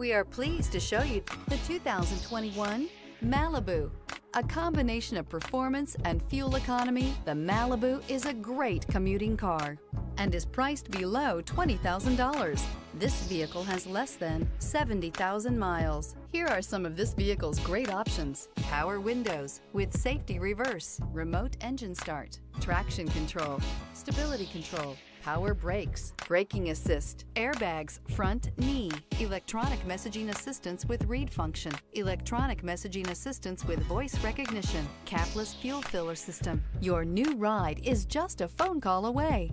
We are pleased to show you the 2021 Malibu. A combination of performance and fuel economy, the Malibu is a great commuting car and is priced below $20,000. This vehicle has less than 70,000 miles. Here are some of this vehicle's great options: power windows with safety reverse, remote engine start, traction control, stability control, power brakes, braking assist, airbags, front knee, electronic messaging assistance with read function, electronic messaging assistance with voice recognition, capless fuel filler system. Your new ride is just a phone call away.